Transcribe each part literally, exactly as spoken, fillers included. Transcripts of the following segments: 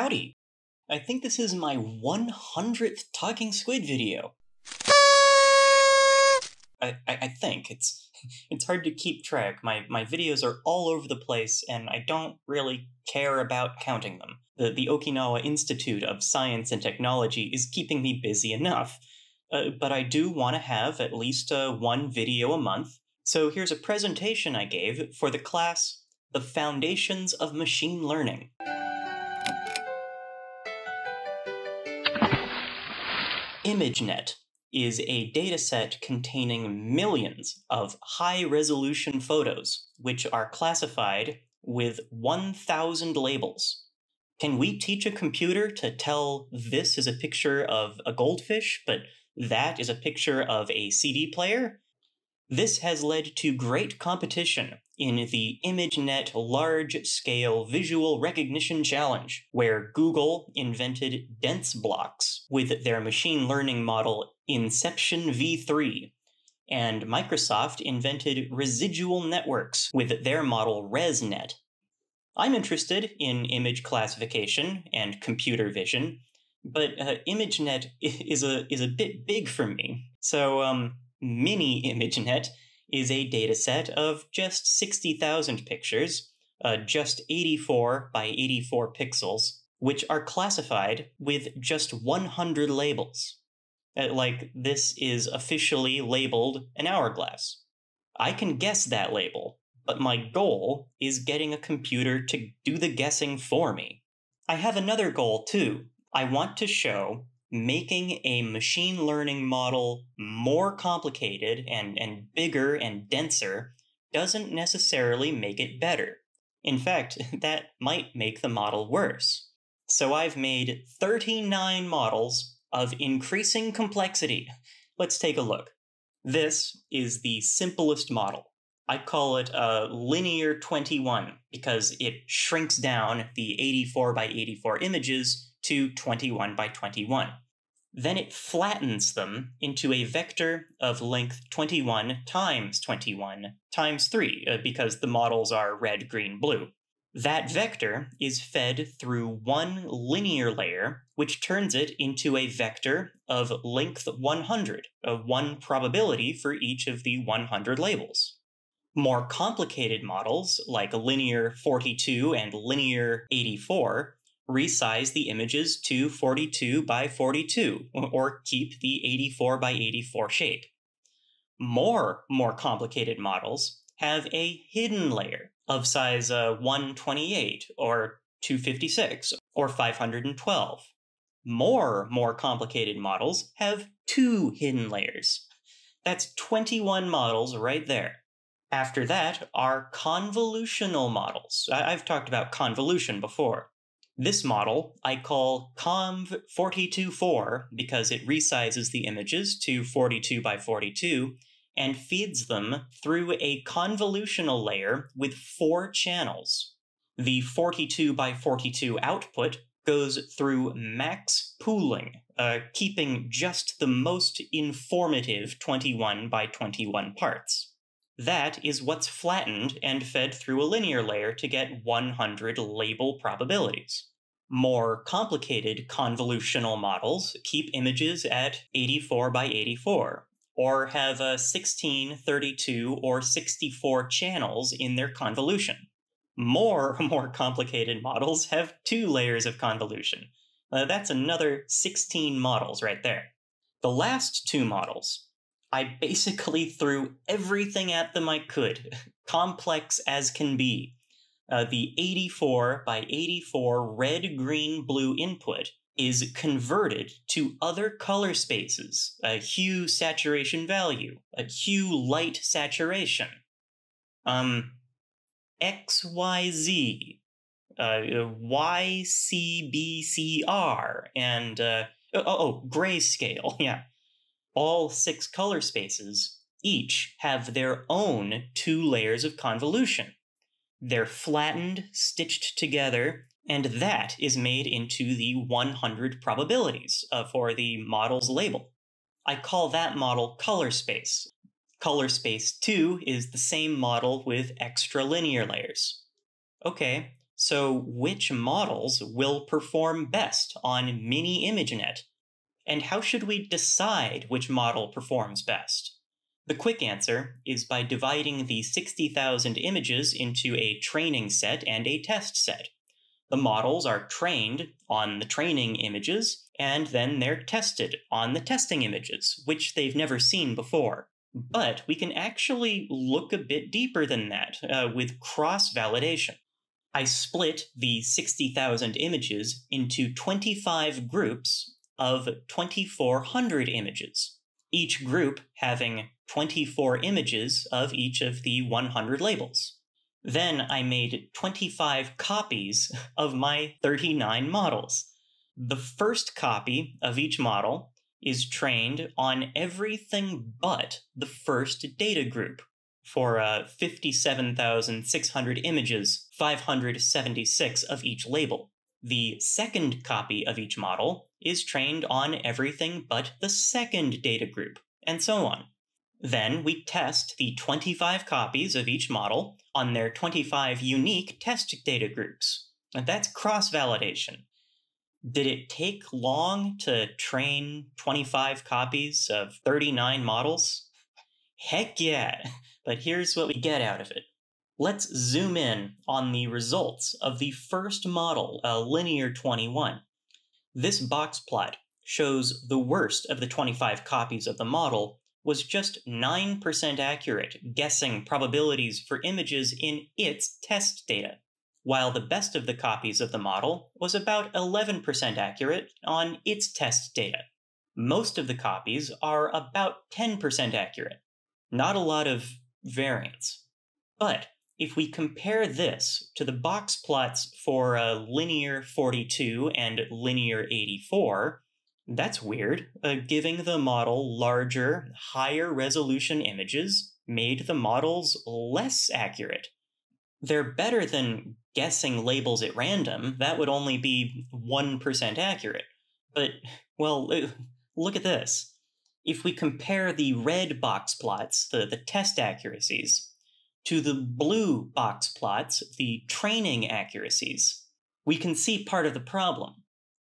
Howdy! I think this is my one hundredth Talking Squid video. I, I, I think. It's it's hard to keep track. My my videos are all over the place, and I don't really care about counting them. The, the Okinawa Institute of Science and Technology is keeping me busy enough. Uh, but I do want to have at least uh, one video a month. So here's a presentation I gave for the class, The Foundations of Machine Learning. ImageNet is a dataset containing millions of high-resolution photos, which are classified with one thousand labels. Can we teach a computer to tell this is a picture of a goldfish, but that is a picture of a C D player? This has led to great competition in the ImageNet Large-Scale Visual Recognition Challenge, where Google invented dense blocks with their machine learning model Inception V three, and Microsoft invented residual networks with their model ResNet. I'm interested in image classification and computer vision, but uh, ImageNet is a, is a bit big for me, so um. Mini ImageNet is a dataset of just sixty thousand pictures, uh, just eighty-four by eighty-four pixels, which are classified with just one hundred labels. Uh, like, this is officially labeled an hourglass. I can guess that label, but my goal is getting a computer to do the guessing for me. I have another goal, too. I want to show making a machine learning model more complicated and, and bigger and denser doesn't necessarily make it better. In fact, that might make the model worse. So I've made thirty-nine models of increasing complexity. Let's take a look. This is the simplest model. I call it a linear twenty-one because it shrinks down the eighty-four by eighty-four images to twenty-one by twenty-one. Then it flattens them into a vector of length twenty-one times twenty-one times three, uh, because the models are red, green, blue. That vector is fed through one linear layer, which turns it into a vector of length one hundred, uh, one probability for each of the one hundred labels. More complicated models, like linear forty-two and linear eighty-four, resize the images to forty-two by forty-two, or keep the eighty-four by eighty-four shape. More more complicated models have a hidden layer of size uh, one twenty-eight, or two fifty-six, or five hundred twelve. More more complicated models have two hidden layers. That's twenty-one models right there. After that are convolutional models. I I've talked about convolution before. This model I call Conv four twenty-four because it resizes the images to forty-two by forty-two and feeds them through a convolutional layer with four channels. The forty-two by forty-two output goes through max pooling, uh, keeping just the most informative twenty-one by twenty-one parts. That is what's flattened and fed through a linear layer to get one hundred label probabilities. More complicated convolutional models keep images at eighty-four by eighty-four, or have uh, sixteen, thirty-two, or sixty-four channels in their convolution. More, more complicated models have two layers of convolution. Uh, that's another sixteen models right there. The last two models, I basically threw everything at them I could, complex as can be. Uh, the eighty-four by eighty-four red, green, blue input is converted to other color spaces, a hue saturation value, a hue light saturation, um, X Y Z, uh, Y C B C R, and, uh, oh, oh, grayscale, yeah. All six color spaces each have their own two layers of convolution. They're flattened, stitched together, and that is made into the one hundred probabilities uh, for the model's label. I call that model color space. Color space two is the same model with extra linear layers. Okay, So which models will perform best on Mini ImageNet? And how should we decide which model performs best? The quick answer is by dividing the sixty thousand images into a training set and a test set. The models are trained on the training images, and then they're tested on the testing images, which they've never seen before. But we can actually look a bit deeper than that uh, with cross-validation. I split the sixty thousand images into twenty-five groups of twenty-four hundred images, each group having twenty-four images of each of the one hundred labels. Then I made twenty-five copies of my thirty-nine models. The first copy of each model is trained on everything but the first data group. For uh, fifty-seven thousand six hundred images, five hundred seventy-six of each label. The second copy of each model is trained on everything but the second data group, and so on. Then we test the twenty-five copies of each model on their twenty-five unique test data groups. And that's cross-validation. Did it take long to train twenty-five copies of thirty-nine models? Heck yeah! But here's what we get out of it. Let's zoom in on the results of the first model, a linear twenty-one. This box plot shows the worst of the twenty-five copies of the model was just nine percent accurate, guessing probabilities for images in its test data, while the best of the copies of the model was about eleven percent accurate on its test data. Most of the copies are about ten percent accurate. Not a lot of variance. But if we compare this to the box plots for uh, linear forty-two and linear eighty-four, that's weird. Uh, giving the model larger, higher resolution images made the models less accurate. They're better than guessing labels at random. That would only be one percent accurate. But, well, look at this. If we compare the red box plots, the, the test accuracies, to the blue box plots, the training accuracies, we can see part of the problem.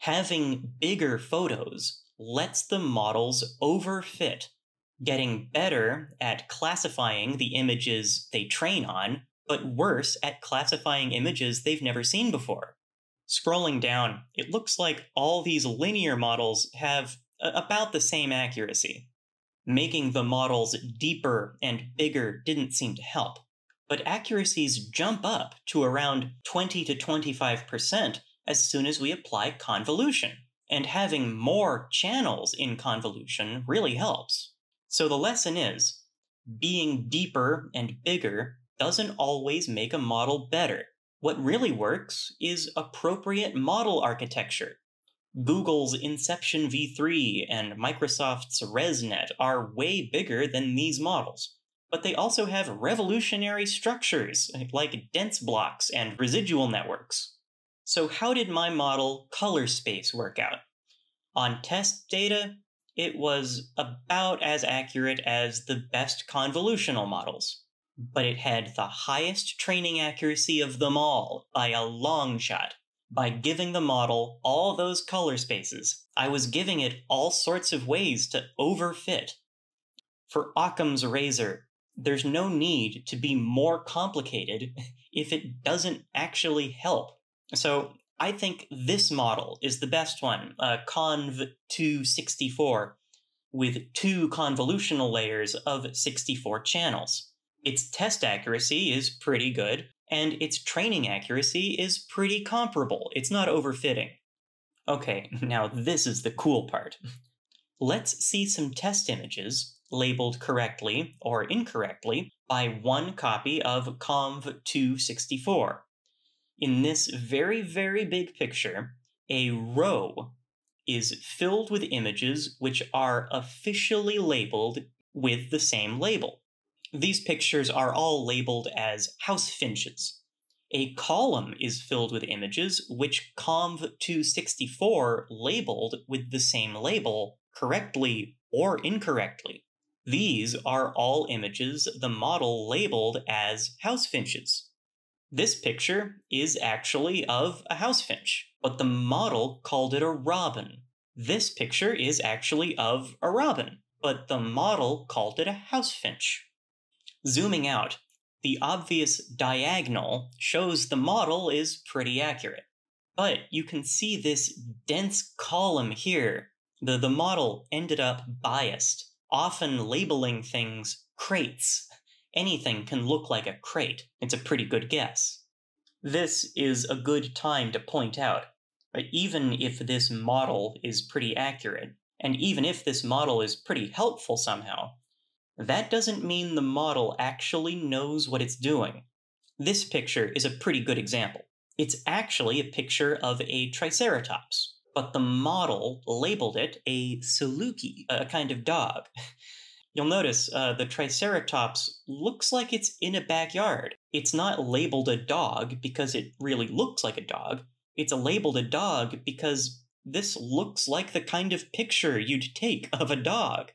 Having bigger photos lets the models overfit, getting better at classifying the images they train on, but worse at classifying images they've never seen before. Scrolling down, it looks like all these linear models have about the same accuracy. Making the models deeper and bigger didn't seem to help, but accuracies jump up to around twenty to twenty-five percent as soon as we apply convolution, and having more channels in convolution really helps. So the lesson is, being deeper and bigger doesn't always make a model better. What really works is appropriate model architecture. Google's Inception V three and Microsoft's ResNet are way bigger than these models, but they also have revolutionary structures like dense blocks and residual networks. So how did my model color space work out? On test data, it was about as accurate as the best convolutional models, but it had the highest training accuracy of them all by a long shot. By giving the model all those color spaces, I was giving it all sorts of ways to overfit. For Occam's razor, there's no need to be more complicated if it doesn't actually help. So I think this model is the best one, uh, Conv two sixty-four, with two convolutional layers of sixty-four channels. Its test accuracy is pretty good, and its training accuracy is pretty comparable. It's not overfitting. Okay, now this is the cool part. Let's see some test images labeled correctly or incorrectly by one copy of Conv two sixty-four. In this very, very big picture, a row is filled with images which are officially labeled with the same label. These pictures are all labeled as house finches. A column is filled with images which Conv two sixty-four labeled with the same label, correctly or incorrectly. These are all images the model labeled as house finches. This picture is actually of a housefinch, but the model called it a robin. This picture is actually of a robin, but the model called it a housefinch. Zooming out, the obvious diagonal shows the model is pretty accurate. But you can see this dense column here. The, the model ended up biased, often labeling things crates. Anything can look like a crate. It's a pretty good guess. This is a good time to point out, even if this model is pretty accurate, and even if this model is pretty helpful somehow, that doesn't mean the model actually knows what it's doing. This picture is a pretty good example. It's actually a picture of a triceratops, but the model labeled it a Saluki, a kind of dog. You'll notice uh, the triceratops looks like it's in a backyard. It's not labeled a dog because it really looks like a dog. It's labeled a dog because this looks like the kind of picture you'd take of a dog.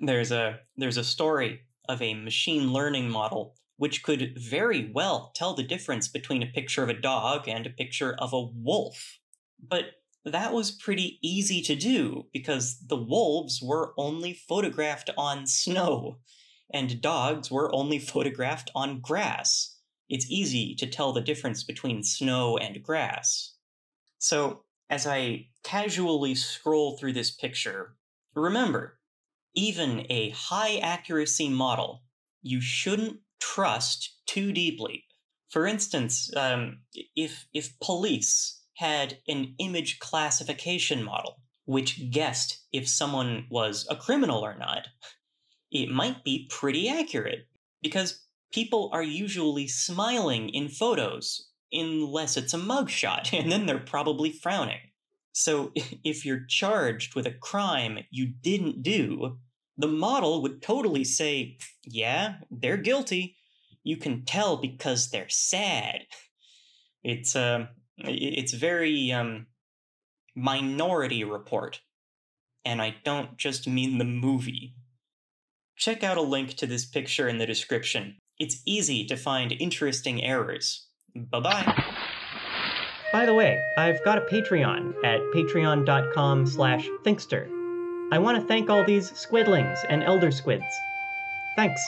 There's a, there's a story of a machine learning model which could very well tell the difference between a picture of a dog and a picture of a wolf. But that was pretty easy to do because the wolves were only photographed on snow and dogs were only photographed on grass. It's easy to tell the difference between snow and grass. So as I casually scroll through this picture, remember, even a high-accuracy model, you shouldn't trust too deeply. For instance, um, if, if police had an image classification model which guessed if someone was a criminal or not, it might be pretty accurate because people are usually smiling in photos unless it's a mugshot, and then they're probably frowning. So if you're charged with a crime you didn't do, the model would totally say, yeah, they're guilty. You can tell because they're sad. It's uh, it's very um, Minority Report. And I don't just mean the movie. Check out a link to this picture in the description. It's easy to find interesting errors. Bye-bye. By the way, I've got a Patreon at patreon dot com slash thinkstr. I want to thank all these squidlings and elder squids. Thanks.